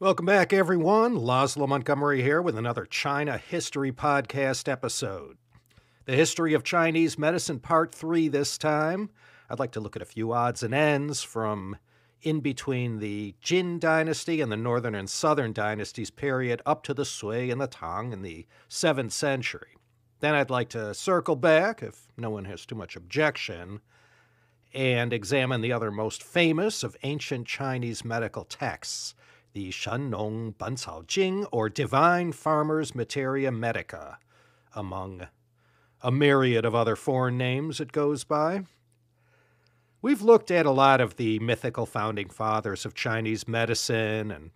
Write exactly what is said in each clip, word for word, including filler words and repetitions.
Welcome back, everyone. Laszlo Montgomery here with another China History Podcast episode. The History of Chinese Medicine, Part three this time. I'd like to look at a few odds and ends from in between the Jin Dynasty and the Northern and Southern Dynasties period up to the Sui and the Tang in the seventh century. Then I'd like to circle back, if no one has too much objection, and examine the other most famous of ancient Chinese medical texts, the Shennong Bencao Jing, or Divine Farmer's Materia Medica, among a myriad of other foreign names it goes by. We've looked at a lot of the mythical founding fathers of Chinese medicine and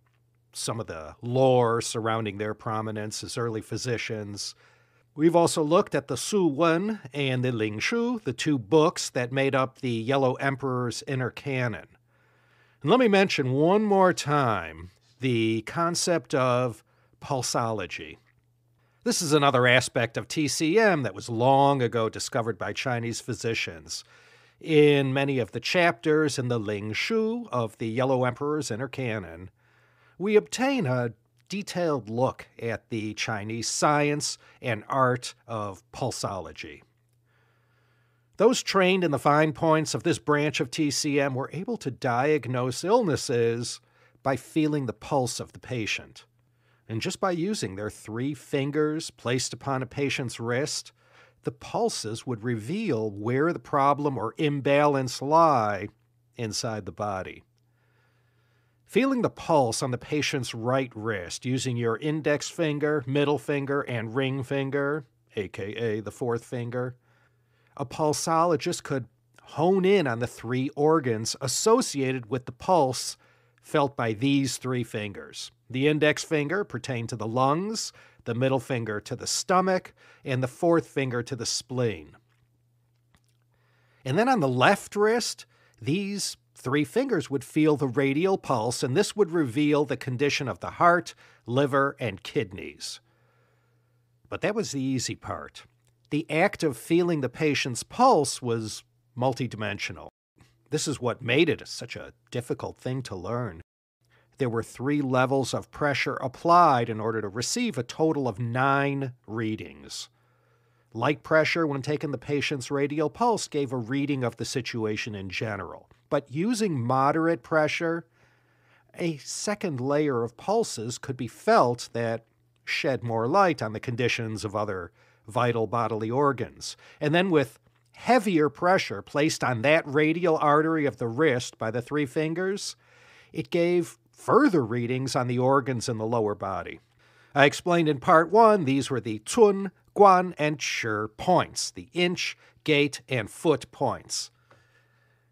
some of the lore surrounding their prominence as early physicians. We've also looked at the Su Wen and the Ling Shu, the two books that made up the Yellow Emperor's Inner Canon. And let me mention one more time the concept of pulsology. This is another aspect of T C M that was long ago discovered by Chinese physicians in many of the chapters in the Ling Shu of the Yellow Emperor's Inner Canon. We obtain a detailed look at the Chinese science and art of pulsology. Those trained in the fine points of this branch of T C M were able to diagnose illnesses by feeling the pulse of the patient. And just by using their three fingers placed upon a patient's wrist, the pulses would reveal where the problem or imbalance lie inside the body. Feeling the pulse on the patient's right wrist using your index finger, middle finger, and ring finger, aka the fourth finger, a pulsologist could hone in on the three organs associated with the pulse felt by these three fingers. The index finger pertained to the lungs, the middle finger to the stomach, and the fourth finger to the spleen. And then on the left wrist, these three fingers would feel the radial pulse, and this would reveal the condition of the heart, liver, and kidneys. But that was the easy part. The act of feeling the patient's pulse was multidimensional. This is what made it such a difficult thing to learn. There were three levels of pressure applied in order to receive a total of nine readings. Light pressure, when taking the patient's radial pulse, gave a reading of the situation in general. But using moderate pressure, a second layer of pulses could be felt that shed more light on the conditions of other vital bodily organs. And then with heavier pressure placed on that radial artery of the wrist by the three fingers, it gave further readings on the organs in the lower body. I explained in part one, these were the Cun, Guan, and Shi points, the inch, gait, and foot points.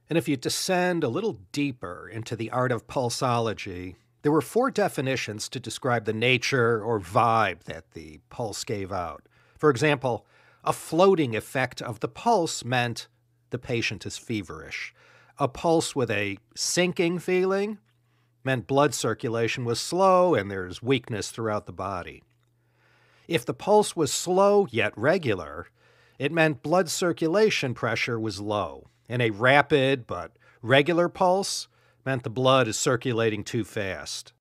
And if you descend a little deeper into the art of pulsology, there were four definitions to describe the nature or vibe that the pulse gave out. For example, a floating effect of the pulse meant the patient is feverish. A pulse with a sinking feeling meant blood circulation was slow and there's weakness throughout the body. If the pulse was slow yet regular, it meant blood circulation pressure was low, and a rapid but regular pulse meant the blood is circulating too fast.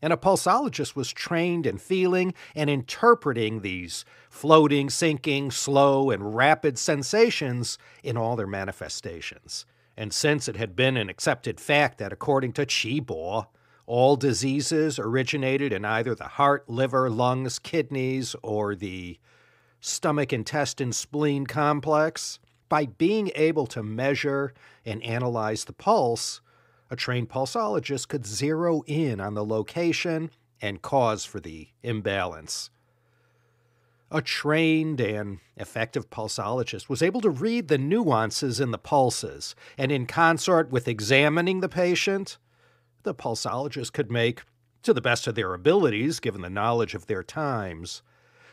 And a pulsologist was trained in feeling and interpreting these floating, sinking, slow, and rapid sensations in all their manifestations. And since it had been an accepted fact that, according to Qi Bo, all diseases originated in either the heart, liver, lungs, kidneys, or the stomach-intestine-spleen complex, by being able to measure and analyze the pulse, a trained pulsologist could zero in on the location and cause for the imbalance. A trained and effective pulsologist was able to read the nuances in the pulses, and in consort with examining the patient, the pulsologist could make, to the best of their abilities given the knowledge of their times,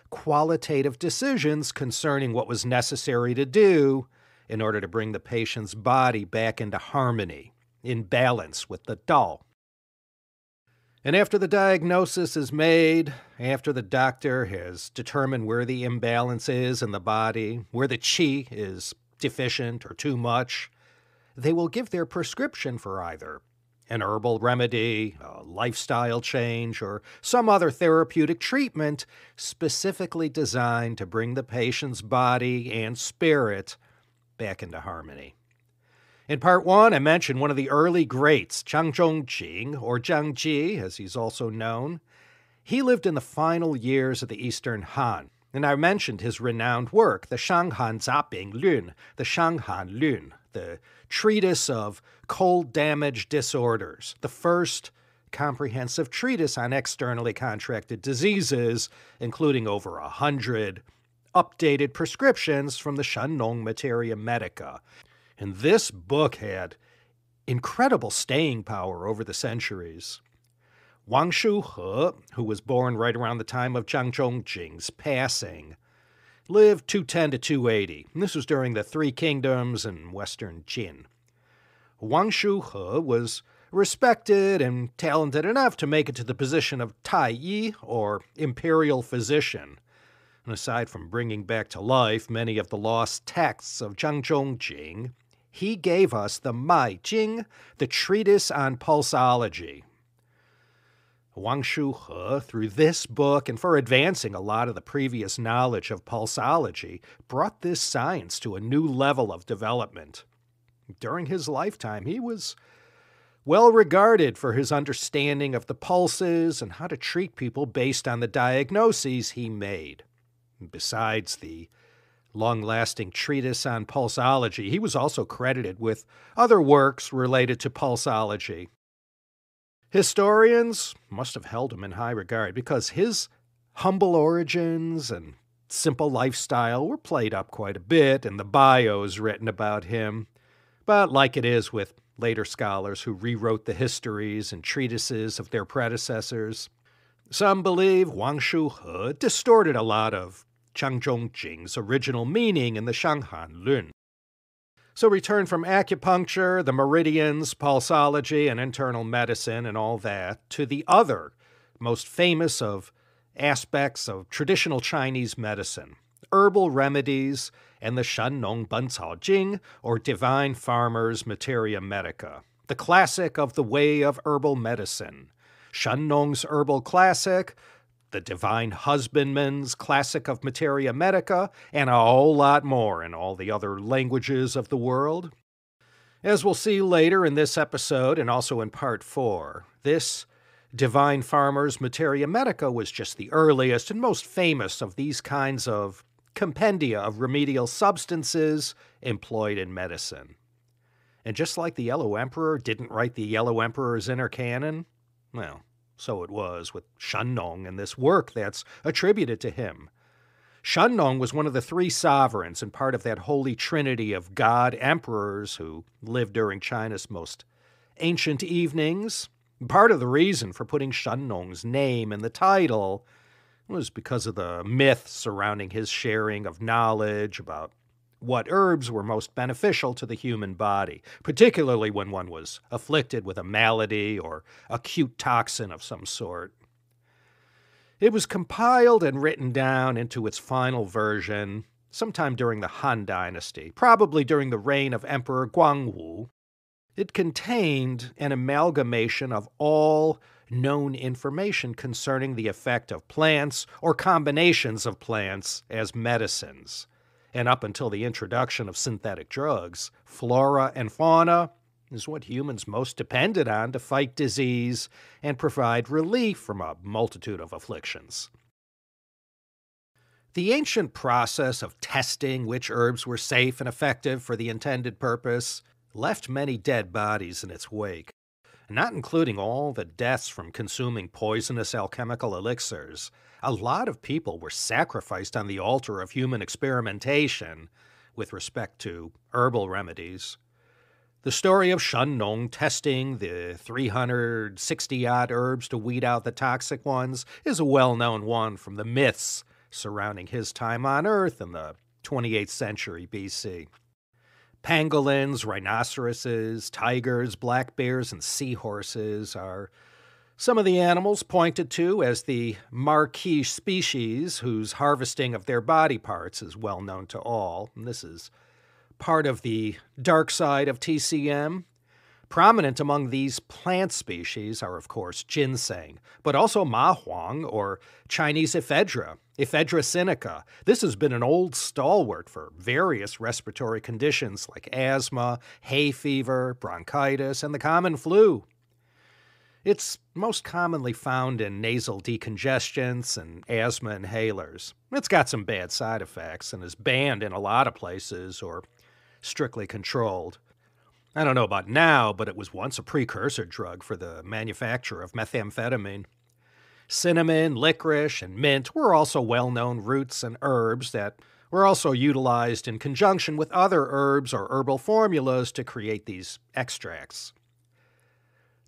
qualitative decisions concerning what was necessary to do in order to bring the patient's body back into harmony, in balance with the Dao. And after the diagnosis is made, after the doctor has determined where the imbalance is in the body, where the qi is deficient or too much, they will give their prescription for either an herbal remedy, a lifestyle change, or some other therapeutic treatment specifically designed to bring the patient's body and spirit back into harmony. In part one, I mentioned one of the early greats, Zhang Zhongjing, or Zhang Ji, as he's also known. He lived in the final years of the Eastern Han, and I mentioned his renowned work, the Shanghan Zabing Lun, the Shanghan Lun, the Treatise of Cold Damage Disorders, the first comprehensive treatise on externally contracted diseases, including over a hundred updated prescriptions from the Shen Nong Materia Medica. And this book had incredible staying power over the centuries. Wang Shuhe, who was born right around the time of Zhang Zhongjing's passing, lived two ten to two eighty. This was during the Three Kingdoms and Western Jin. Wang Shuhe was respected and talented enough to make it to the position of Tai Yi, or imperial physician. And aside from bringing back to life many of the lost texts of Zhang Zhongjing, he gave us the Mai Jing, the Treatise on Pulsology. Wang Shuhe, through this book and for advancing a lot of the previous knowledge of pulsology, brought this science to a new level of development. During his lifetime, he was well regarded for his understanding of the pulses and how to treat people based on the diagnoses he made. Besides the long-lasting treatise on pulsology, he was also credited with other works related to pulsology. Historians must have held him in high regard because his humble origins and simple lifestyle were played up quite a bit in the bios written about him. But like it is with later scholars who rewrote the histories and treatises of their predecessors, some believe Wang Shuhe distorted a lot of Zhang Zhongjing's original meaning in the Shanghan Lun. So we turn from acupuncture, the meridians, pulsology, and internal medicine and all that to the other most famous of aspects of traditional Chinese medicine, herbal remedies and the Shennong Bencao Jing, or Divine Farmer's Materia Medica, the classic of the way of herbal medicine. Shen Nong's herbal classic, the Divine Husbandman's classic of Materia Medica, and a whole lot more in all the other languages of the world. As we'll see later in this episode and also in part four, this Divine Farmer's Materia Medica was just the earliest and most famous of these kinds of compendia of remedial substances employed in medicine. And just like the Yellow Emperor didn't write the Yellow Emperor's Inner Canon, well, so it was with Shen Nong and this work that's attributed to him. Shen Nong was one of the three sovereigns and part of that holy trinity of god emperors who lived during China's most ancient evenings. Part of the reason for putting Shen Nong's name in the title was because of the myth surrounding his sharing of knowledge about what herbs were most beneficial to the human body, particularly when one was afflicted with a malady or acute toxin of some sort. It was compiled and written down into its final version sometime during the Han Dynasty, probably during the reign of Emperor Guangwu. It contained an amalgamation of all known information concerning the effect of plants or combinations of plants as medicines. And up until the introduction of synthetic drugs, flora and fauna is what humans most depended on to fight disease and provide relief from a multitude of afflictions. The ancient process of testing which herbs were safe and effective for the intended purpose left many dead bodies in its wake, not including all the deaths from consuming poisonous alchemical elixirs. A lot of people were sacrificed on the altar of human experimentation with respect to herbal remedies. The story of Shen Nong testing the three hundred sixty odd herbs to weed out the toxic ones is a well-known one from the myths surrounding his time on Earth in the twenty-eighth century B C. Pangolins, rhinoceroses, tigers, black bears, and seahorses are some of the animals pointed to as the marquee species whose harvesting of their body parts is well known to all. And this is part of the dark side of T C M. Prominent among these plant species are, of course, ginseng, but also mahuang, or Chinese ephedra, ephedra sinica. This has been an old stalwart for various respiratory conditions like asthma, hay fever, bronchitis, and the common flu. It's most commonly found in nasal decongestants and asthma inhalers. It's got some bad side effects and is banned in a lot of places or strictly controlled. I don't know about now, but it was once a precursor drug for the manufacture of methamphetamine. Cinnamon, licorice, and mint were also well-known roots and herbs that were also utilized in conjunction with other herbs or herbal formulas to create these extracts.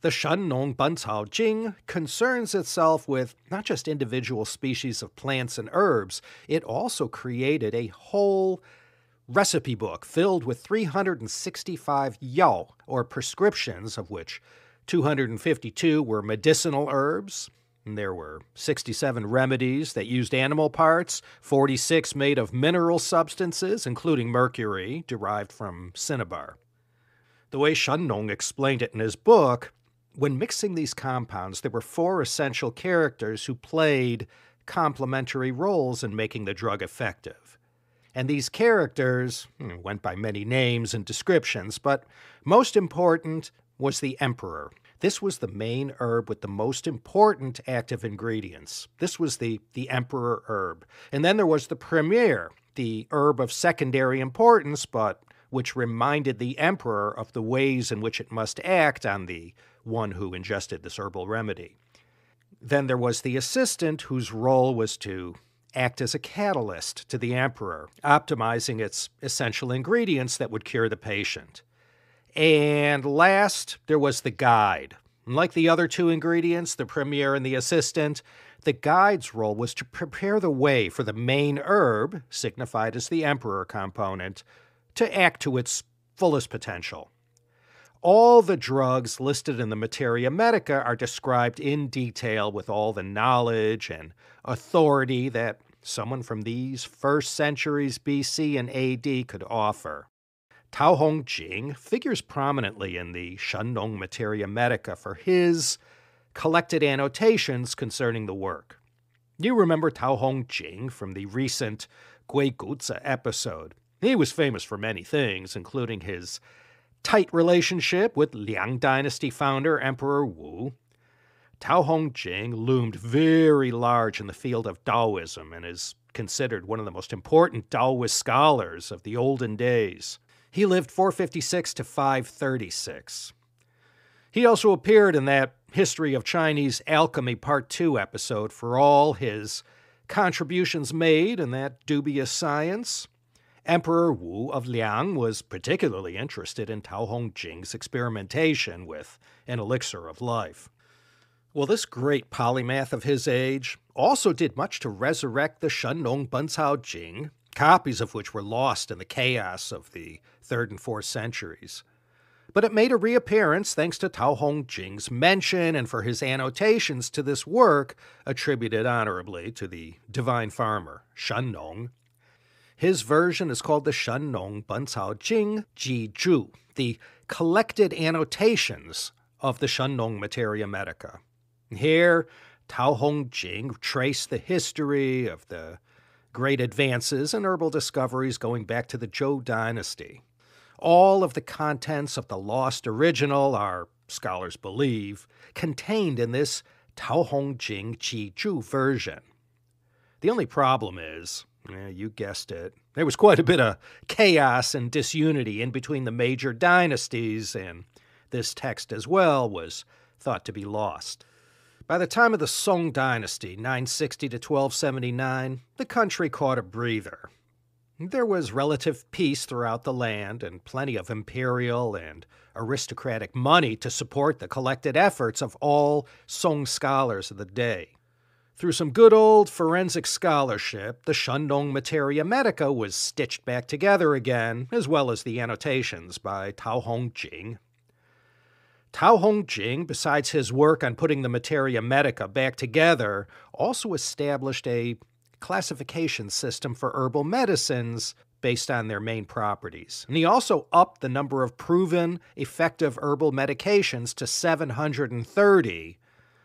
The Shennong Bencao Jing concerns itself with not just individual species of plants and herbs, it also created a whole recipe book filled with three hundred sixty-five yao, or prescriptions, of which two hundred fifty-two were medicinal herbs, and there were sixty-seven remedies that used animal parts, forty-six made of mineral substances, including mercury, derived from cinnabar. The way Shen Nong explained it in his book, when mixing these compounds, there were four essential characters who played complementary roles in making the drug effective. And these characters went by many names and descriptions, but most important was the emperor. This was the main herb with the most important active ingredients. This was the, the emperor herb. And then there was the premier, the herb of secondary importance, but which reminded the emperor of the ways in which it must act on the one who ingested this herbal remedy. Then there was the assistant, whose role was to act as a catalyst to the emperor, optimizing its essential ingredients that would cure the patient. And last, there was the guide. Like the other two ingredients, the premier and the assistant, the guide's role was to prepare the way for the main herb, signified as the emperor component, to act to its fullest potential. All the drugs listed in the Materia Medica are described in detail with all the knowledge and authority that someone from these first centuries B C and A D could offer. Tao Hongjing figures prominently in the Shennong Materia Medica for his collected annotations concerning the work. You remember Tao Hongjing from the recent Guiguzi episode. He was famous for many things, including his tight relationship with Liang Dynasty founder Emperor Wu. Tao Hongjing loomed very large in the field of Taoism and is considered one of the most important Taoist scholars of the olden days. He lived four fifty-six to five thirty-six. He also appeared in that History of Chinese Alchemy Part two episode for all his contributions made in that dubious science. Emperor Wu of Liang was particularly interested in Tao Hongjing's experimentation with an elixir of life. Well, this great polymath of his age also did much to resurrect the Shennong Bencao Jing, copies of which were lost in the chaos of the third and fourth centuries. But it made a reappearance thanks to Tao Hongjing's mention and for his annotations to this work attributed honorably to the divine farmer, Shennong. His version is called the Shennong Bencao Jing Ji Zhu, the collected annotations of the Shennong Materia Medica. Here, Tao Hongjing traced the history of the great advances in herbal discoveries going back to the Zhou dynasty. All of the contents of the lost original are, scholars believe, contained in this Tao Hongjing Ji Zhu version. The only problem is, yeah, you guessed it, there was quite a bit of chaos and disunity in between the major dynasties, and this text as well was thought to be lost. By the time of the Song Dynasty, nine sixty to twelve seventy-nine, the country caught a breather. There was relative peace throughout the land and plenty of imperial and aristocratic money to support the collected efforts of all Song scholars of the day. Through some good old forensic scholarship, the Shennong Materia Medica was stitched back together again, as well as the annotations by Tao Hongjing. Tao Hongjing, besides his work on putting the Materia Medica back together, also established a classification system for herbal medicines based on their main properties. And he also upped the number of proven, effective herbal medications to seven hundred thirty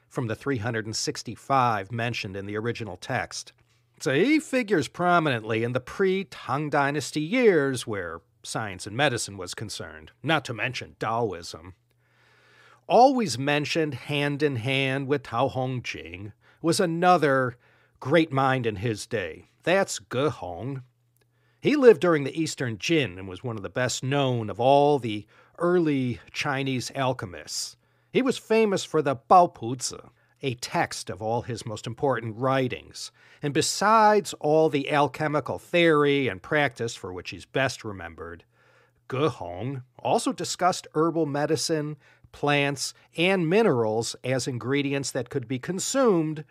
from the three hundred sixty-five mentioned in the original text. So he figures prominently in the pre-Tang Dynasty years where science and medicine was concerned, not to mention Taoism. Always mentioned hand in hand with Tao Hongjing was another great mind in his day. That's Ge Hong. He lived during the Eastern Jin and was one of the best known of all the early Chinese alchemists. He was famous for the Baopuzi, a text of all his most important writings, and besides all the alchemical theory and practice for which he's best remembered, Ge Hong also discussed herbal medicine, plants, and minerals as ingredients that could be consumed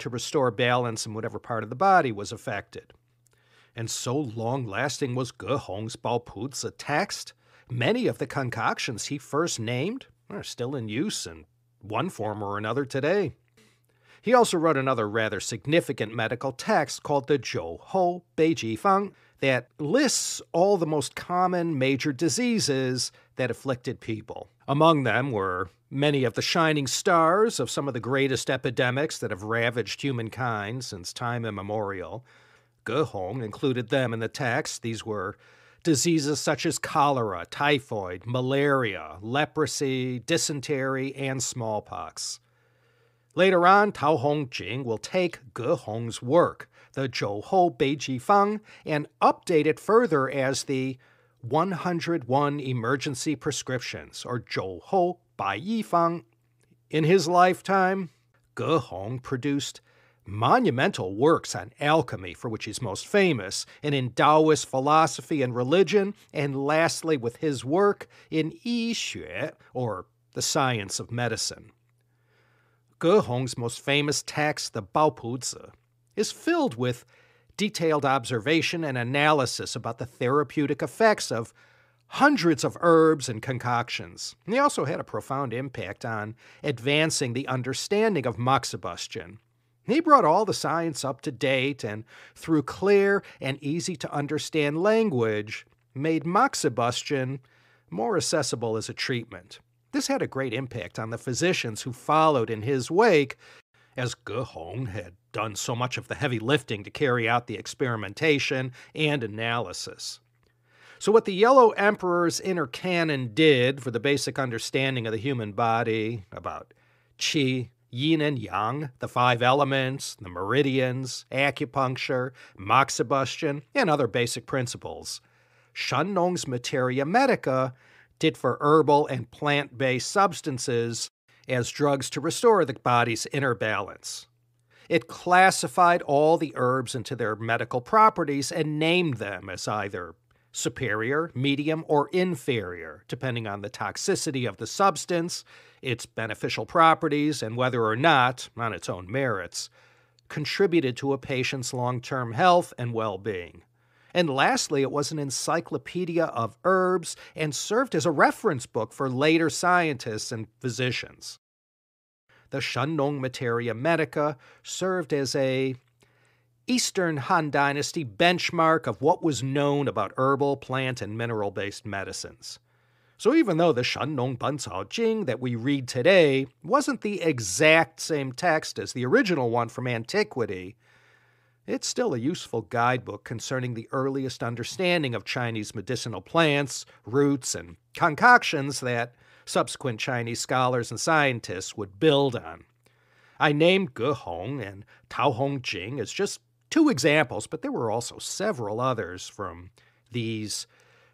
to restore balance in whatever part of the body was affected. And so long-lasting was Ge Hong's Baopuzi text, many of the concoctions he first named are still in use in one form or another today. He also wrote another rather significant medical text called the Zhou Hou Beiji Fang that lists all the most common major diseases that afflicted people. Among them were many of the shining stars of some of the greatest epidemics that have ravaged humankind since time immemorial. Ge Hong included them in the text. These were diseases such as cholera, typhoid, malaria, leprosy, dysentery, and smallpox. Later on, Tao Hongjing will take Ge Hong's work, the Zhou Hou Beiji Fang, and update it further as the one hundred one Emergency Prescriptions, or Zhou Hou Baiyi Fang. In his lifetime, Ge Hong produced monumental works on alchemy, for which he's most famous, and in Taoist philosophy and religion, and lastly with his work in Yi Xue, or the science of medicine. Ge Hong's most famous text, the Baopuzi, is filled with detailed observation and analysis about the therapeutic effects of hundreds of herbs and concoctions. And they also had a profound impact on advancing the understanding of moxibustion. He brought all the science up to date and, through clear and easy-to-understand language, made moxibustion more accessible as a treatment. This had a great impact on the physicians who followed in his wake, as Ge Hong had done so much of the heavy lifting to carry out the experimentation and analysis. So what the Yellow Emperor's Inner Canon did for the basic understanding of the human body, about qi, yin and yang, the five elements, the meridians, acupuncture, moxibustion, and other basic principles, Shen Nong's Materia Medica did for herbal and plant-based substances as drugs to restore the body's inner balance. It classified all the herbs into their medical properties and named them as either superior, medium, or inferior, depending on the toxicity of the substance, its beneficial properties, and whether or not, on its own merits, contributed to a patient's long-term health and well-being. And lastly, it was an encyclopedia of herbs and served as a reference book for later scientists and physicians. The Shen Nong Materia Medica served as a Eastern Han Dynasty benchmark of what was known about herbal, plant, and mineral-based medicines. So even though the Shennong Bencao Jing that we read today wasn't the exact same text as the original one from antiquity, it's still a useful guidebook concerning the earliest understanding of Chinese medicinal plants, roots, and concoctions that subsequent Chinese scholars and scientists would build on. I named Ge Hong and Tao Hongjing as just two examples, but there were also several others from these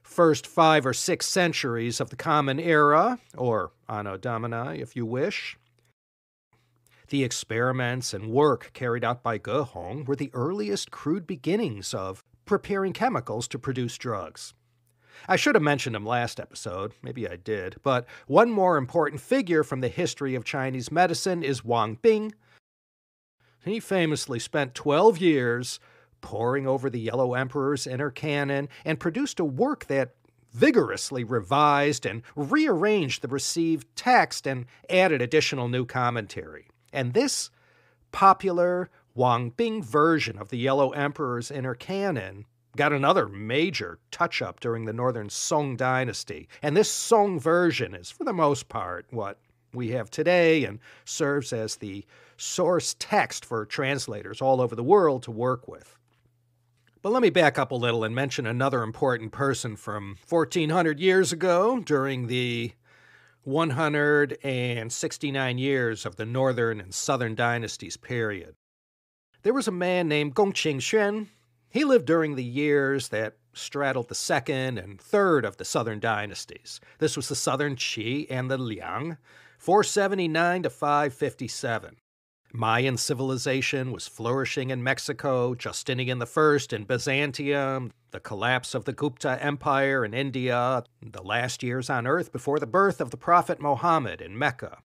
first five or six centuries of the Common Era, or Anno Domini, if you wish. The experiments and work carried out by Ge Hong were the earliest crude beginnings of preparing chemicals to produce drugs. I should have mentioned him last episode, maybe I did, but one more important figure from the history of Chinese medicine is Wang Bing. He famously spent twelve years poring over the Yellow Emperor's Inner Canon and produced a work that vigorously revised and rearranged the received text and added additional new commentary. And this popular Wang Bing version of the Yellow Emperor's Inner Canon got another major touch-up during the northern Song Dynasty, and this Song version is, for the most part, what we have today and serves as the source text for translators all over the world to work with. But let me back up a little and mention another important person from fourteen hundred years ago during the one hundred sixty-nine years of the Northern and Southern Dynasties period. There was a man named Gong Qingxuan. He lived during the years that straddled the second and third of the Southern Dynasties. This was the Southern Qi and the Liang, four seventy-nine to five fifty-seven. Mayan civilization was flourishing in Mexico, Justinian the First in Byzantium, the collapse of the Gupta Empire in India, the last years on earth before the birth of the Prophet Muhammad in Mecca.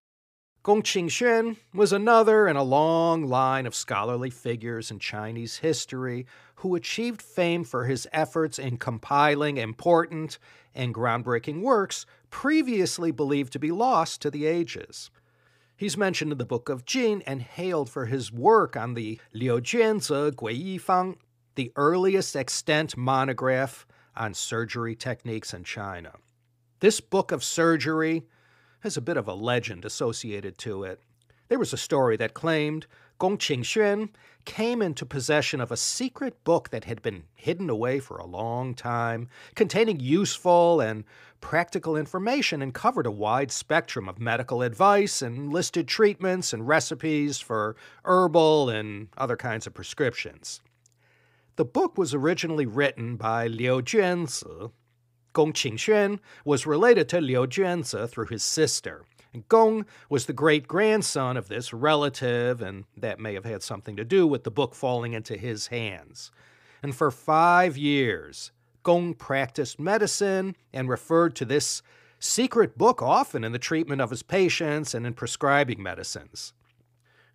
Gong Qingxuan was another in a long line of scholarly figures in Chinese history who achieved fame for his efforts in compiling important and groundbreaking works previously believed to be lost to the ages. He's mentioned in the Book of Jin and hailed for his work on the Liu Juanzi Gui Yifang, the earliest extant monograph on surgery techniques in China. This book of surgery has a bit of a legend associated to it. There was a story that claimed Gong Qingxuan came into possession of a secret book that had been hidden away for a long time, containing useful and practical information and covered a wide spectrum of medical advice and listed treatments and recipes for herbal and other kinds of prescriptions. The book was originally written by Liu Juanzi. Gong Qingxuan was related to Liu Juanzi through his sister, and Gong was the great-grandson of this relative, and that may have had something to do with the book falling into his hands. And for five years, Gong practiced medicine and referred to this secret book often in the treatment of his patients and in prescribing medicines.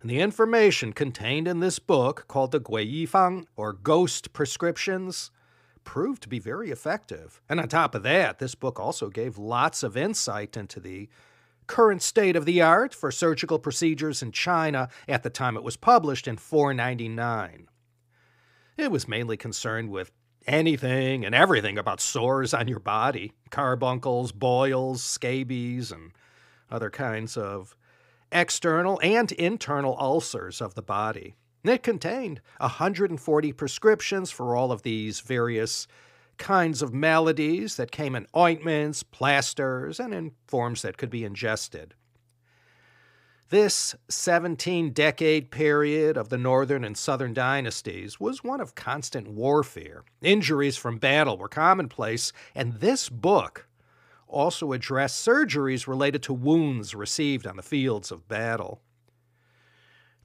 And the information contained in this book, called the Gui Yifang, or Ghost Prescriptions, proved to be very effective. And on top of that, this book also gave lots of insight into the current state of the art for surgical procedures in China at the time it was published in four ninety-nine. It was mainly concerned with anything and everything about sores on your body, carbuncles, boils, scabies, and other kinds of external and internal ulcers of the body. It contained one hundred forty prescriptions for all of these various kinds of maladies that came in ointments, plasters, and in forms that could be ingested. This seventeen-decade period of the Northern and Southern Dynasties was one of constant warfare. Injuries from battle were commonplace, and this book also addressed surgeries related to wounds received on the fields of battle.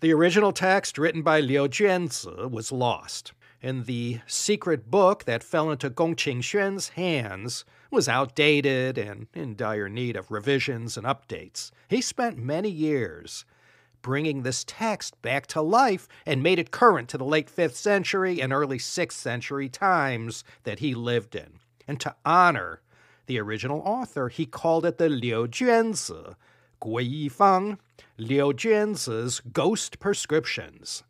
The original text, written by Liu Juanzi, was lost, and the secret book that fell into Gong Qingxuan's hands was outdated and in dire need of revisions and updates. He spent many years bringing this text back to life and made it current to the late fifth century and early sixth century times that he lived in. And to honor the original author, he called it the Liu Juanzi Gui Yifang, Liu Juanzi's Ghost Prescriptions,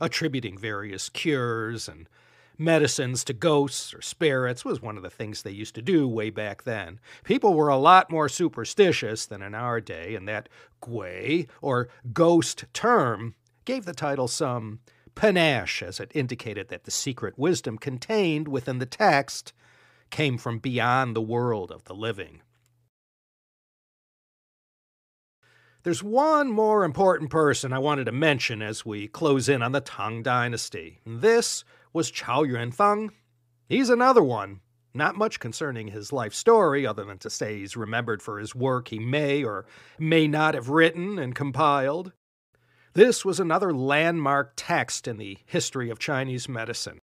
attributing various cures and medicines to ghosts or spirits was one of the things they used to do way back then. People were a lot more superstitious than in our day, and that gui, or ghost term, gave the title some panache, as it indicated that the secret wisdom contained within the text came from beyond the world of the living. There's one more important person I wanted to mention as we close in on the Tang Dynasty. This was Chao Yuanfang. He's another one. Not much concerning his life story, other than to say he's remembered for his work he may or may not have written and compiled. This was another landmark text in the history of Chinese medicine.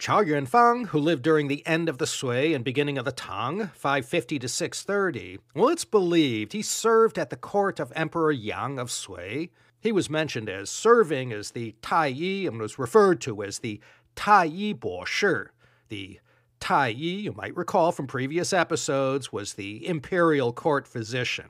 Chao Yuanfang, who lived during the end of the Sui and beginning of the Tang, five fifty to six thirty, well, it's believed he served at the court of Emperor Yang of Sui. He was mentioned as serving as the Taiyi and was referred to as the Taiyi Boshi. The Taiyi, you might recall from previous episodes, was the imperial court physician.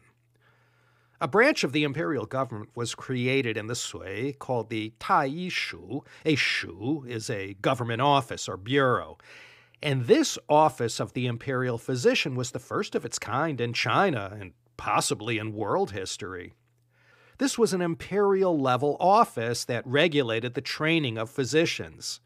A branch of the imperial government was created in the Sui called the Tai Shu. A shu is a government office or bureau. And this office of the imperial physician was the first of its kind in China and possibly in world history. This was an imperial-level office that regulated the training of physicians.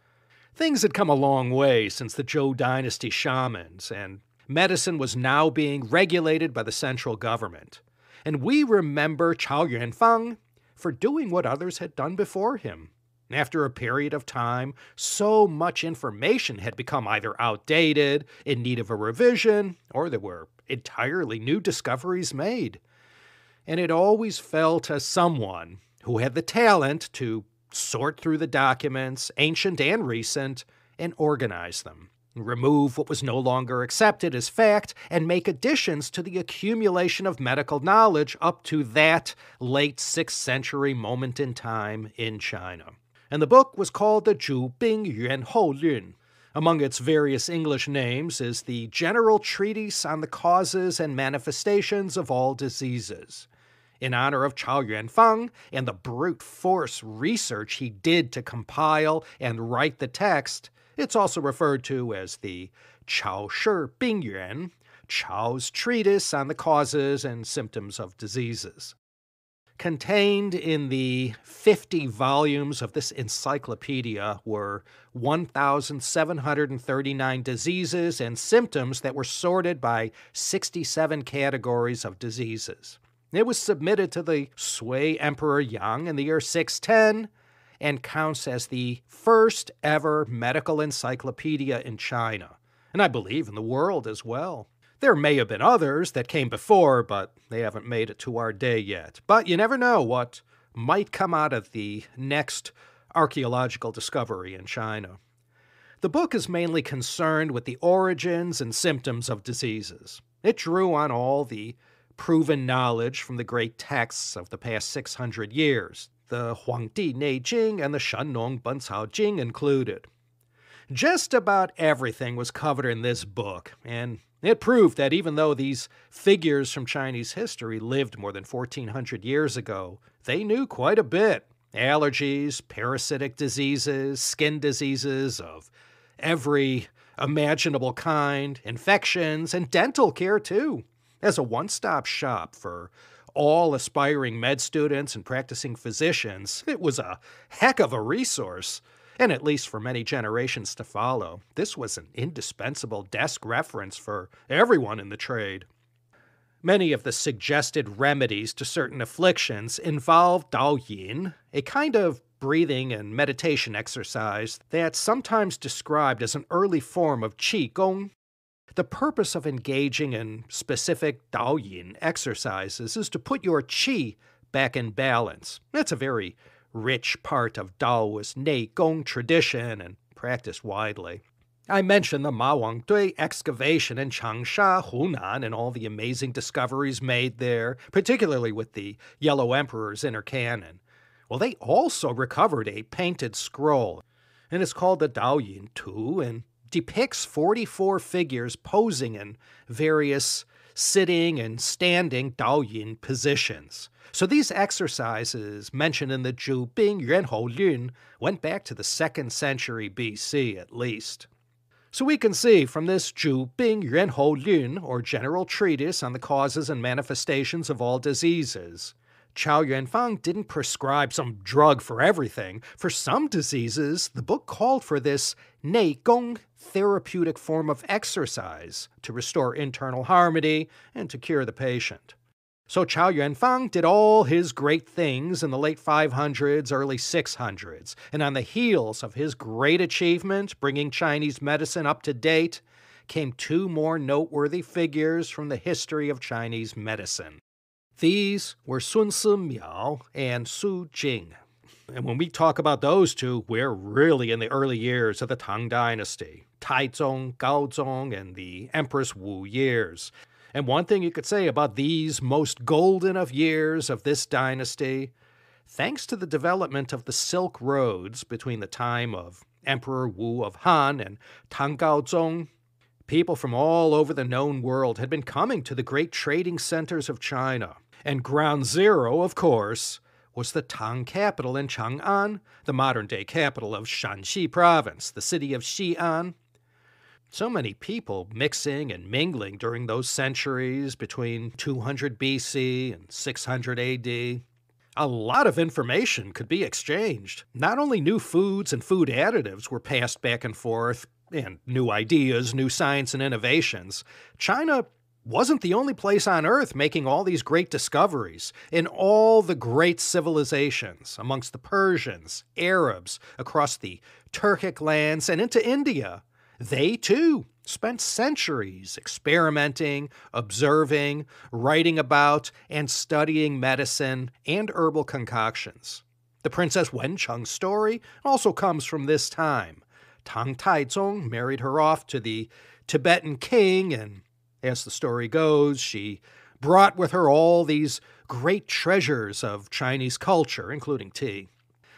Things had come a long way since the Zhou dynasty shamans, and medicine was now being regulated by the central government. And we remember Chao Yuanfang for doing what others had done before him. After a period of time, so much information had become either outdated, in need of a revision, or there were entirely new discoveries made. And it always fell to someone who had the talent to sort through the documents, ancient and recent, and organize them, remove what was no longer accepted as fact, and make additions to the accumulation of medical knowledge up to that late sixth century moment in time in China. And the book was called the Zhubing Yuan Hou Lun. Among its various English names is the General Treatise on the Causes and Manifestations of All Diseases. In honor of Chao Yuanfang and the brute force research he did to compile and write the text, it's also referred to as the Chao Shi Bing Yuan, Chao's Treatise on the Causes and Symptoms of Diseases. Contained in the fifty volumes of this encyclopedia were one thousand seven hundred thirty-nine diseases and symptoms that were sorted by sixty-seven categories of diseases. It was submitted to the Sui Emperor Yang in the year six ten and counts as the first ever medical encyclopedia in China, and I believe in the world as well. There may have been others that came before, but they haven't made it to our day yet. But you never know what might come out of the next archaeological discovery in China. The book is mainly concerned with the origins and symptoms of diseases. It drew on all the proven knowledge from the great texts of the past six hundred years, the Huangdi Nei Jing and the Shennong Bencao Jing included. Just about everything was covered in this book, and it proved that even though these figures from Chinese history lived more than fourteen hundred years ago, they knew quite a bit. Allergies, parasitic diseases, skin diseases of every imaginable kind, infections, and dental care too, as a one-stop shop for all aspiring med students and practicing physicians. It was a heck of a resource. And at least for many generations to follow, this was an indispensable desk reference for everyone in the trade. Many of the suggested remedies to certain afflictions involved Dao Yin, a kind of breathing and meditation exercise that's sometimes described as an early form of Qi Gong. The purpose of engaging in specific Dao Yin exercises is to put your qi back in balance. That's a very rich part of Daoist Nei Gong tradition and practiced widely. I mentioned the Ma Wangdui excavation in Changsha, Hunan, and all the amazing discoveries made there, particularly with the Yellow Emperor's Inner Canon. Well, they also recovered a painted scroll, and it's called the Dao Yin Tu, and depicts forty-four figures posing in various sitting and standing Dao Yin positions. So these exercises mentioned in the Zhubing Yuan Hou Lun went back to the second century B C at least. So we can see from this Zhubing Yuan Hou Lun, or General Treatise on the Causes and Manifestations of All Diseases, Chao Yuanfang didn't prescribe some drug for everything. For some diseases, the book called for this Nei Gong therapeutic form of exercise to restore internal harmony and to cure the patient. So Chao Yuanfang did all his great things in the late five hundreds, early six hundreds, and on the heels of his great achievement, bringing Chinese medicine up to date, came two more noteworthy figures from the history of Chinese medicine. These were Sun Simiao and Su Jing. And when we talk about those two, we're really in the early years of the Tang Dynasty, Taizong, Gaozong, and the Empress Wu years. And one thing you could say about these most golden of years of this dynasty, thanks to the development of the Silk Roads between the time of Emperor Wu of Han and Tang Gaozong, people from all over the known world had been coming to the great trading centers of China, And ground zero, of course, was the Tang capital in Chang'an, the modern-day capital of Shanxi province, the city of Xi'an. So many people mixing and mingling during those centuries between two hundred B C and six hundred A D. A lot of information could be exchanged. Not only new foods and food additives were passed back and forth, and new ideas, new science and innovations, China wasn't the only place on Earth making all these great discoveries. In all the great civilizations, amongst the Persians, Arabs, across the Turkic lands, and into India, they, too, spent centuries experimenting, observing, writing about, and studying medicine and herbal concoctions. The Princess Wen Cheng's story also comes from this time. Tang Taizong married her off to the Tibetan king, and as the story goes, she brought with her all these great treasures of Chinese culture, including tea.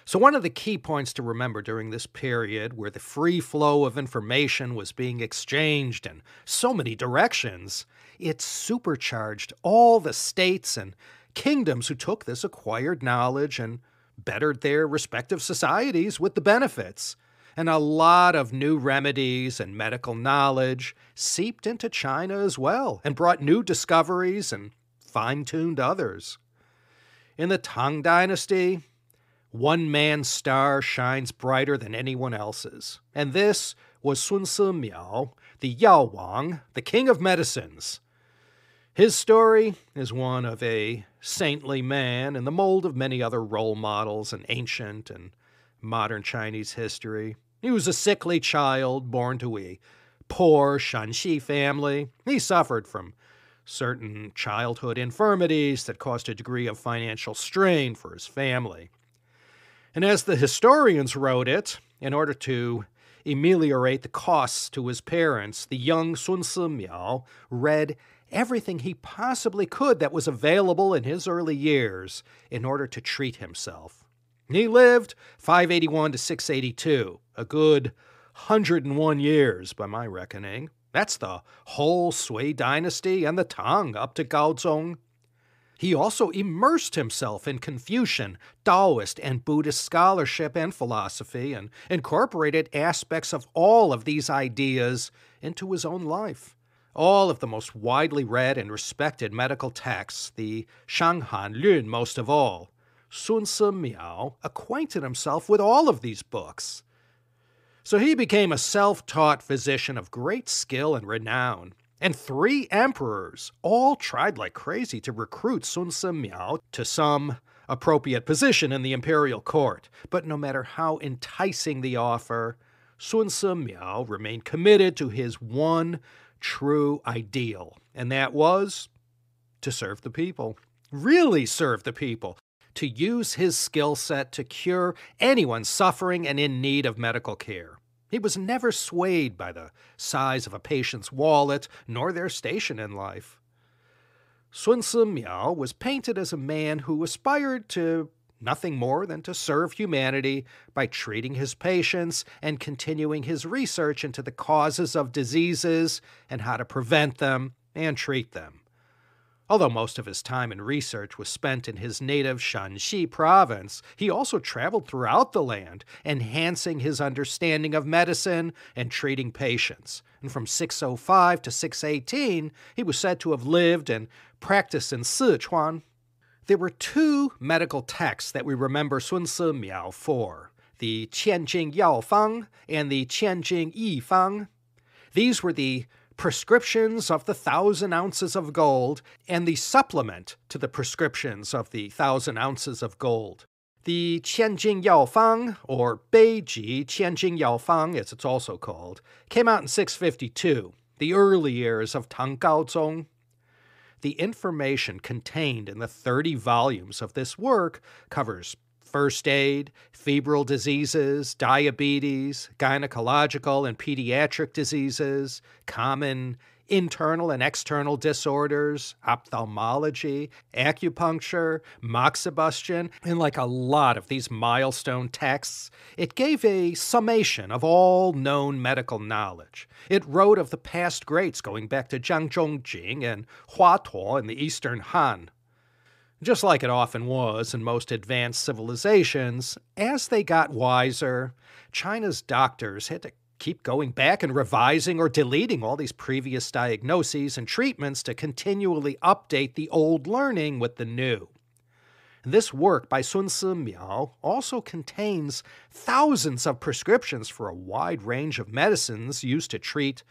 So one of the key points to remember during this period, where the free flow of information was being exchanged in so many directions, it supercharged all the states and kingdoms who took this acquired knowledge and bettered their respective societies with the benefits. And a lot of new remedies and medical knowledge seeped into China as well, and brought new discoveries and fine-tuned others. In the Tang Dynasty, one man's star shines brighter than anyone else's, and this was Sun Simiao, the Yao Wang, the king of medicines. His story is one of a saintly man in the mold of many other role models in ancient and modern Chinese history. He was a sickly child born to a poor Shanxi family. He suffered from certain childhood infirmities that caused a degree of financial strain for his family. And as the historians wrote it, in order to ameliorate the costs to his parents, the young Sun Simiao read everything he possibly could that was available in his early years in order to treat himself. He lived five eighty-one to six eighty-two, a good one hundred and one years by my reckoning. That's the whole Sui dynasty and the Tang up to Gaozong. He also immersed himself in Confucian, Taoist, and Buddhist scholarship and philosophy, and incorporated aspects of all of these ideas into his own life. All of the most widely read and respected medical texts, the Shanghan Lun most of all, Sun Simiao acquainted himself with all of these books. So he became a self-taught physician of great skill and renown, and three emperors all tried like crazy to recruit Sun Simiao to some appropriate position in the imperial court. But no matter how enticing the offer, Sun Simiao remained committed to his one true ideal, and that was to serve the people, really serve the people. To use his skill set to cure anyone suffering and in need of medical care. He was never swayed by the size of a patient's wallet nor their station in life. Sun Simiao was painted as a man who aspired to nothing more than to serve humanity by treating his patients and continuing his research into the causes of diseases and how to prevent them and treat them. Although most of his time and research was spent in his native Shanxi province, he also traveled throughout the land, enhancing his understanding of medicine and treating patients. And from six oh five to six eighteen, he was said to have lived and practiced in Sichuan. There were two medical texts that we remember Sun Simiao for, the Qianjing Yao Fang and the Qianjing Yi Fang. These were the prescriptions of the thousand ounces of gold, and the supplement to the prescriptions of the thousand ounces of gold. The Qianjing Yao Fang, or Beiji Qianjing Yao Fang as it's also called, came out in six fifty-two, the early years of Tang Gaozong. The information contained in the thirty volumes of this work covers first aid, febrile diseases, diabetes, gynecological and pediatric diseases, common internal and external disorders, ophthalmology, acupuncture, moxibustion, and like a lot of these milestone texts, it gave a summation of all known medical knowledge. It wrote of the past greats going back to Zhang Zhongjing and Hua Tuo in the Eastern Han. Just like it often was in most advanced civilizations, as they got wiser, China's doctors had to keep going back and revising or deleting all these previous diagnoses and treatments to continually update the old learning with the new. This work by Sun Simiao also contains thousands of prescriptions for a wide range of medicines used to treat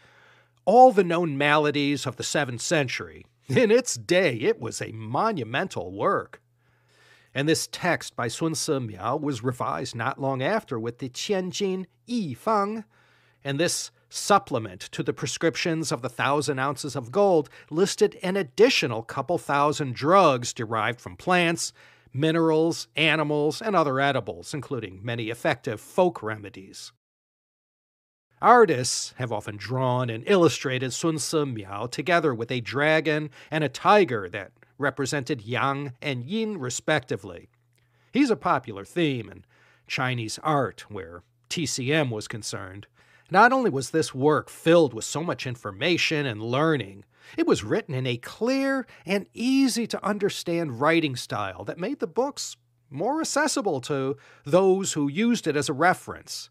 all the known maladies of the seventh century. In its day, it was a monumental work. And this text by Sun Simiao was revised not long after with the Qianjin Yifang, and this supplement to the prescriptions of the thousand ounces of gold listed an additional couple thousand drugs derived from plants, minerals, animals, and other edibles, including many effective folk remedies. Artists have often drawn and illustrated Sun Simiao together with a dragon and a tiger that represented yang and yin respectively. He's a popular theme in Chinese art where T C M was concerned. Not only was this work filled with so much information and learning, it was written in a clear and easy-to-understand writing style that made the books more accessible to those who used it as a reference.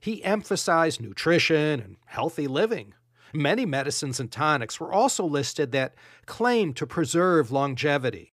He emphasized nutrition and healthy living. Many medicines and tonics were also listed that claimed to preserve longevity.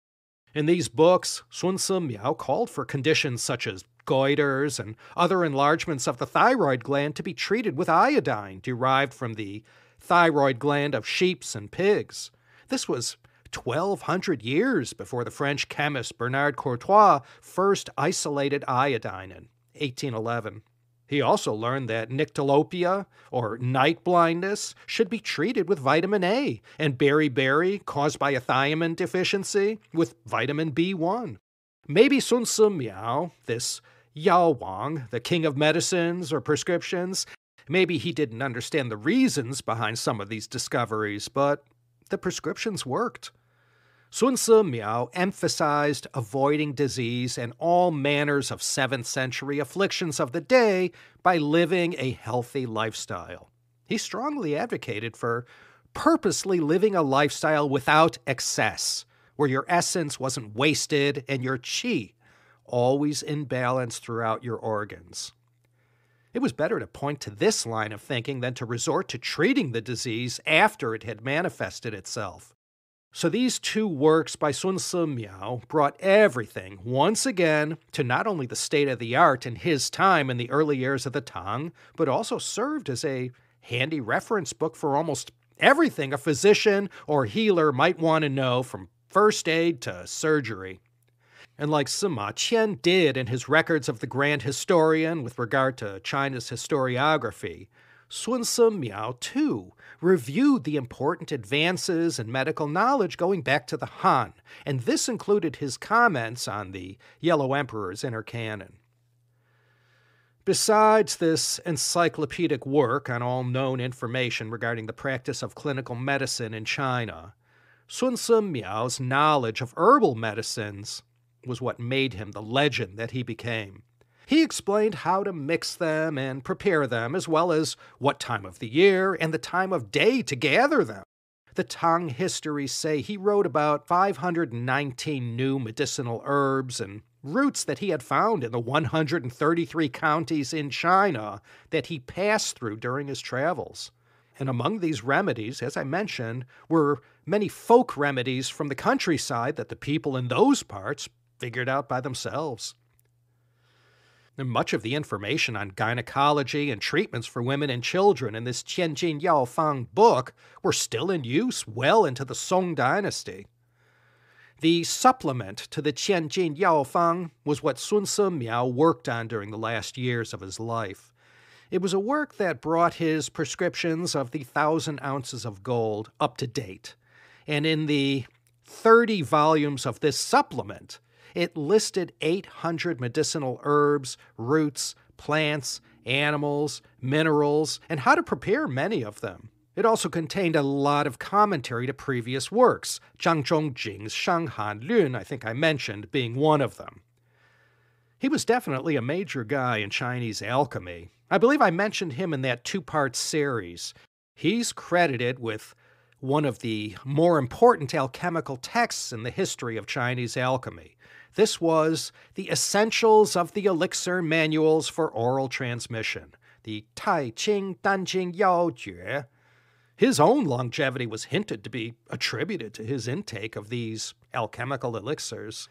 In these books, Sun Simiao called for conditions such as goiters and other enlargements of the thyroid gland to be treated with iodine derived from the thyroid gland of sheep and pigs. This was twelve hundred years before the French chemist Bernard Courtois first isolated iodine in eighteen eleven. He also learned that nyctalopia, or night blindness, should be treated with vitamin A, and beriberi, caused by a thiamine deficiency, with vitamin B one. Maybe Sun Simiao, this Yao Wang, the king of medicines or prescriptions, maybe he didn't understand the reasons behind some of these discoveries, but the prescriptions worked. Sun Simiao emphasized avoiding disease and all manners of seventh century afflictions of the day by living a healthy lifestyle. He strongly advocated for purposely living a lifestyle without excess, where your essence wasn't wasted and your qi always in balance throughout your organs. It was better to point to this line of thinking than to resort to treating the disease after it had manifested itself. So these two works by Sun Simiao brought everything, once again, to not only the state of the art in his time in the early years of the Tang, but also served as a handy reference book for almost everything a physician or healer might want to know, from first aid to surgery. And like Sima Qian did in his records of the Grand Historian with regard to China's historiography, Sun Simiao, too, reviewed the important advances in medical knowledge going back to the Han, and this included his comments on the Yellow Emperor's Inner Canon. Besides this encyclopedic work on all known information regarding the practice of clinical medicine in China, Sun Simiao's knowledge of herbal medicines was what made him the legend that he became. He explained how to mix them and prepare them, as well as what time of the year and the time of day to gather them. The Tang histories say he wrote about five hundred nineteen new medicinal herbs and roots that he had found in the one hundred thirty-three counties in China that he passed through during his travels. And among these remedies, as I mentioned, were many folk remedies from the countryside that the people in those parts figured out by themselves. And much of the information on gynecology and treatments for women and children in this Qianjin Yaofang book were still in use well into the Song Dynasty. The supplement to the Qianjin Yaofang was what Sun Simiao worked on during the last years of his life. It was a work that brought his prescriptions of the thousand ounces of gold up to date, and in the thirty volumes of this supplement, it listed eight hundred medicinal herbs, roots, plants, animals, minerals, and how to prepare many of them. It also contained a lot of commentary to previous works, Zhang Zhongjing's Shanghan Lun, I think I mentioned, being one of them. He was definitely a major guy in Chinese alchemy. I believe I mentioned him in that two-part series. He's credited with one of the more important alchemical texts in the history of Chinese alchemy. This was the Essentials of the Elixir Manuals for Oral Transmission, the Tai Qing Danjing Yao Jue. His own longevity was hinted to be attributed to his intake of these alchemical elixirs.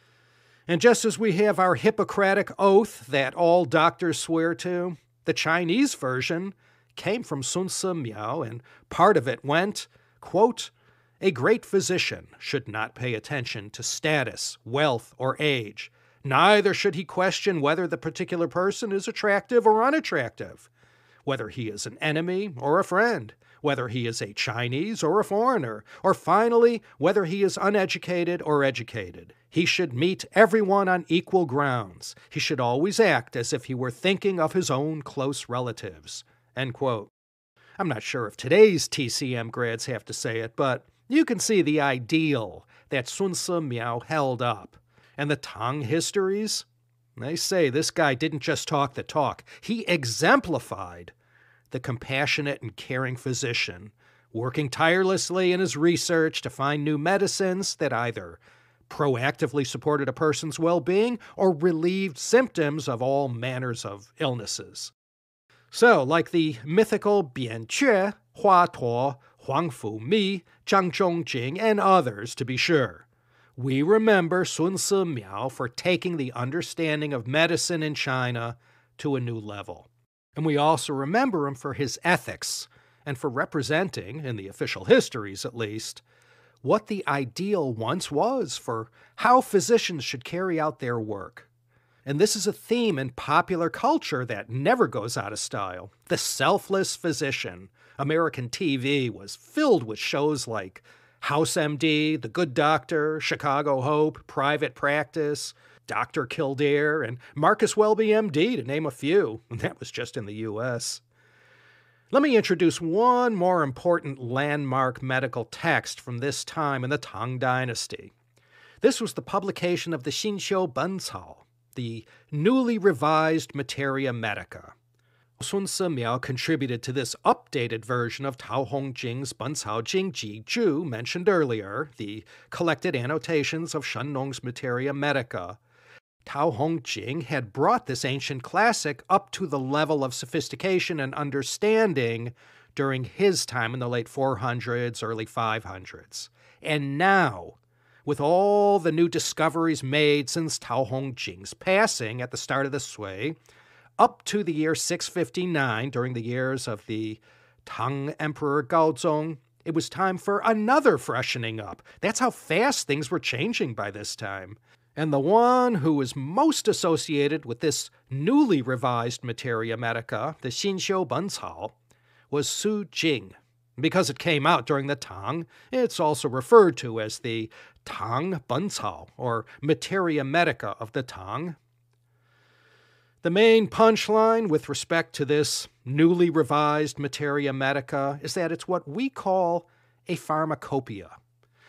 And just as we have our Hippocratic oath that all doctors swear to, the Chinese version came from Sun Simiao, and part of it went, quote, "A great physician should not pay attention to status, wealth, or age. Neither should he question whether the particular person is attractive or unattractive, whether he is an enemy or a friend, whether he is a Chinese or a foreigner, or finally, whether he is uneducated or educated. He should meet everyone on equal grounds. He should always act as if he were thinking of his own close relatives." End quote. I'm not sure if today's T C M grads have to say it, but you can see the ideal that Sun Simiao held up. And the Tang histories? They say this guy didn't just talk the talk. He exemplified the compassionate and caring physician, working tirelessly in his research to find new medicines that either proactively supported a person's well-being or relieved symptoms of all manners of illnesses. So, like the mythical Bian Que, Hua Tuo, Huang Fu Mi, Zhang Zhongjing, and others, to be sure, we remember Sun Simiao for taking the understanding of medicine in China to a new level. And we also remember him for his ethics, and for representing, in the official histories at least, what the ideal once was for how physicians should carry out their work. And this is a theme in popular culture that never goes out of style. The selfless physician. American T V was filled with shows like House M D, The Good Doctor, Chicago Hope, Private Practice, Doctor Kildare, and Marcus Welby M D, to name a few, and that was just in the U S. Let me introduce one more important landmark medical text from this time in the Tang Dynasty. This was the publication of the Xinxiu Bencao, the newly revised Materia Medica. Sun Simiao contributed to this updated version of Tao Hongjing's Bencao Jing Ji Zhu mentioned earlier, the collected annotations of Shen Nong's Materia Medica. Tao Hongjing had brought this ancient classic up to the level of sophistication and understanding during his time in the late four hundreds, early five hundreds. And now, with all the new discoveries made since Tao Hongjing's passing at the start of the Sui, up to the year six fifty-nine, during the years of the Tang Emperor Gaozong, it was time for another freshening up. That's how fast things were changing by this time. And the one who was most associated with this newly revised Materia Medica, the Xinxiu Bencao, was Su Jing. Because it came out during the Tang, it's also referred to as the Tang Bencao, or Materia Medica of the Tang. The main punchline with respect to this newly revised Materia Medica is that it's what we call a pharmacopoeia.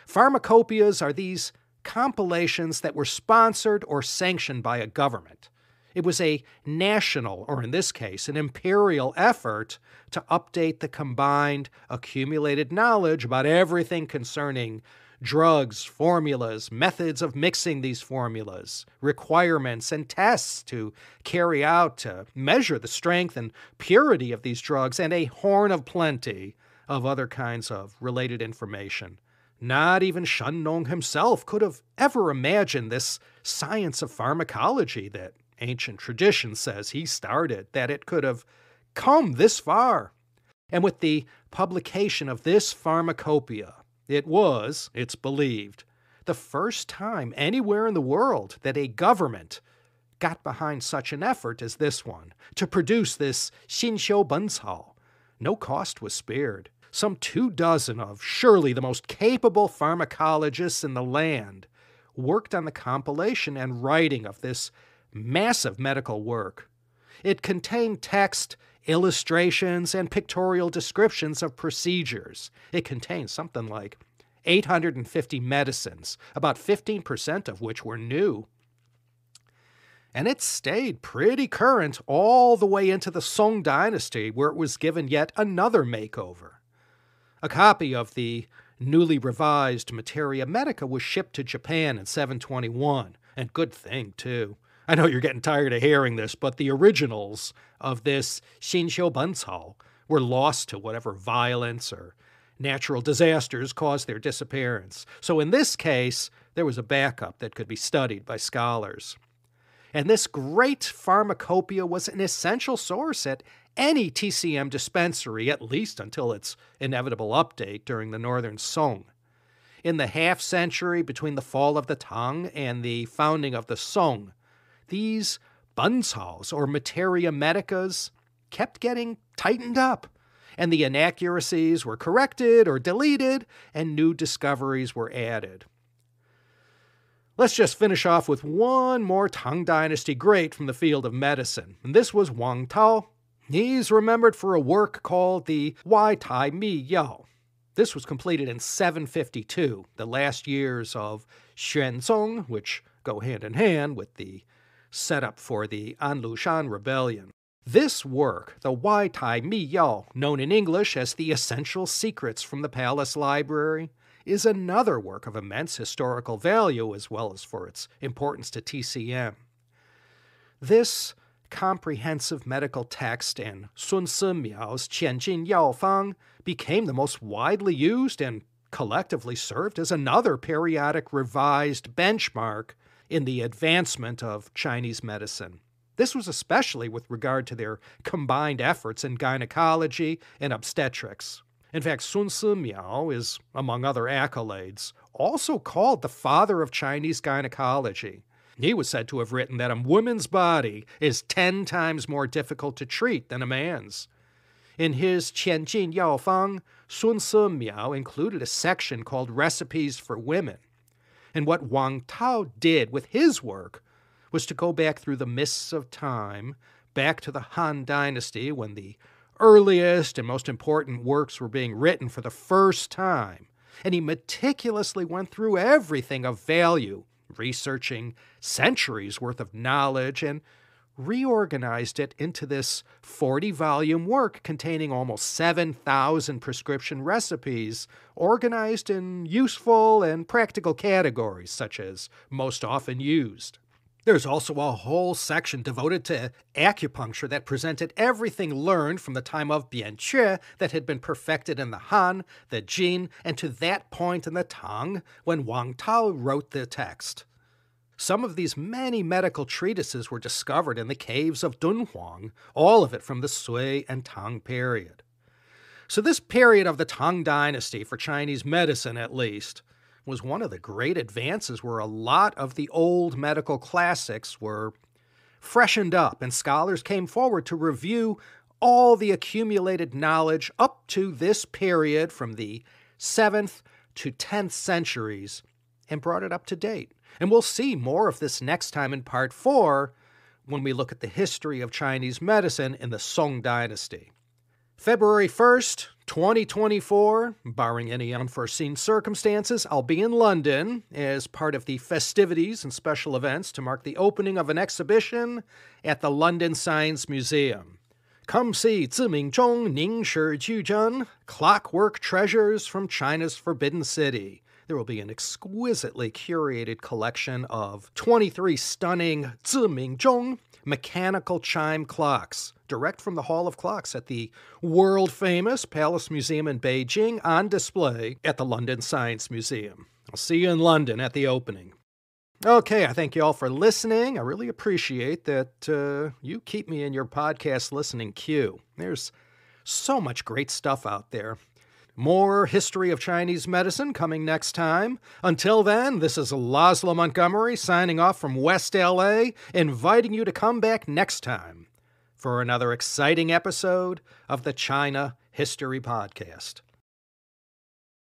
Pharmacopoeias are these compilations that were sponsored or sanctioned by a government. It was a national, or in this case, an imperial effort to update the combined, accumulated knowledge about everything concerning drugs, formulas, methods of mixing these formulas, requirements and tests to carry out to measure the strength and purity of these drugs, and a horn of plenty of other kinds of related information. Not even Shen Nong himself could have ever imagined this science of pharmacology that ancient tradition says he started, that it could have come this far. And with the publication of this pharmacopoeia, it was, it's believed, the first time anywhere in the world that a government got behind such an effort as this one, to produce this Xinxiu Bencao. No cost was spared. Some two dozen of surely the most capable pharmacologists in the land worked on the compilation and writing of this massive medical work. It contained text, illustrations, and pictorial descriptions of procedures. It contained something like eight hundred fifty medicines, about fifteen percent of which were new. And it stayed pretty current all the way into the Song Dynasty, where it was given yet another makeover. A copy of the newly revised Materia Medica was shipped to Japan in seven twenty-one, and good thing, too. I know you're getting tired of hearing this, but the originals of this Xinxiu Bencao were lost to whatever violence or natural disasters caused their disappearance. So in this case, there was a backup that could be studied by scholars. And this great pharmacopoeia was an essential source at any T C M dispensary, at least until its inevitable update during the Northern Song. In the half-century between the fall of the Tang and the founding of the Song, these Bencaos, or Materia Medicas, kept getting tightened up, and the inaccuracies were corrected or deleted, and new discoveries were added. Let's just finish off with one more Tang Dynasty great from the field of medicine, and this was Wang Tao. He's remembered for a work called the Wai Tai Mi Yao. This was completed in seven fifty-two, the last years of Xuanzong, which go hand in hand with the setup for the Anlushan Rebellion. This work, the Wai Tai Mi Yao, known in English as The Essential Secrets from the Palace Library, is another work of immense historical value as well as for its importance to T C M. This comprehensive medical text in Sun Simiao's Qianjin Yao Fang became the most widely used and collectively served as another periodic revised benchmark in the advancement of Chinese medicine. This was especially with regard to their combined efforts in gynecology and obstetrics. In fact, Sun Simiao is, among other accolades, also called the father of Chinese gynecology. He was said to have written that a woman's body is ten times more difficult to treat than a man's. In his Qianjin Yao Fang, Sun Simiao included a section called Recipes for Women. And what Wang Tao did with his work was to go back through the mists of time, back to the Han Dynasty when the earliest and most important works were being written for the first time, and he meticulously went through everything of value, researching centuries worth of knowledge, and reorganized it into this forty-volume work containing almost seven thousand prescription recipes, organized in useful and practical categories, such as most often used. There's also a whole section devoted to acupuncture that presented everything learned from the time of Bian Que that had been perfected in the Han, the Jin, and to that point in the Tang when Wang Tao wrote the text. Some of these many medical treatises were discovered in the caves of Dunhuang, all of it from the Sui and Tang period. So this period of the Tang Dynasty, for Chinese medicine at least, was one of the great advances where a lot of the old medical classics were freshened up, and scholars came forward to review all the accumulated knowledge up to this period from the seventh to tenth centuries and brought it up to date. And we'll see more of this next time in Part four when we look at the history of Chinese medicine in the Song Dynasty. February first, twenty twenty-four, barring any unforeseen circumstances, I'll be in London as part of the festivities and special events to mark the opening of an exhibition at the London Science Museum. Come see Ziming Zhong Ning Shi Juzhen, Clockwork Treasures from China's Forbidden City. There will be an exquisitely curated collection of twenty-three stunning Ziming Zhong mechanical chime clocks, direct from the Hall of Clocks at the world-famous Palace Museum in Beijing, on display at the London Science Museum. I'll see you in London at the opening. Okay, I thank you all for listening. I really appreciate that uh, you keep me in your podcast listening queue. There's so much great stuff out there. More history of Chinese medicine coming next time. Until then, this is Laszlo Montgomery signing off from West L A, inviting you to come back next time for another exciting episode of the China History Podcast.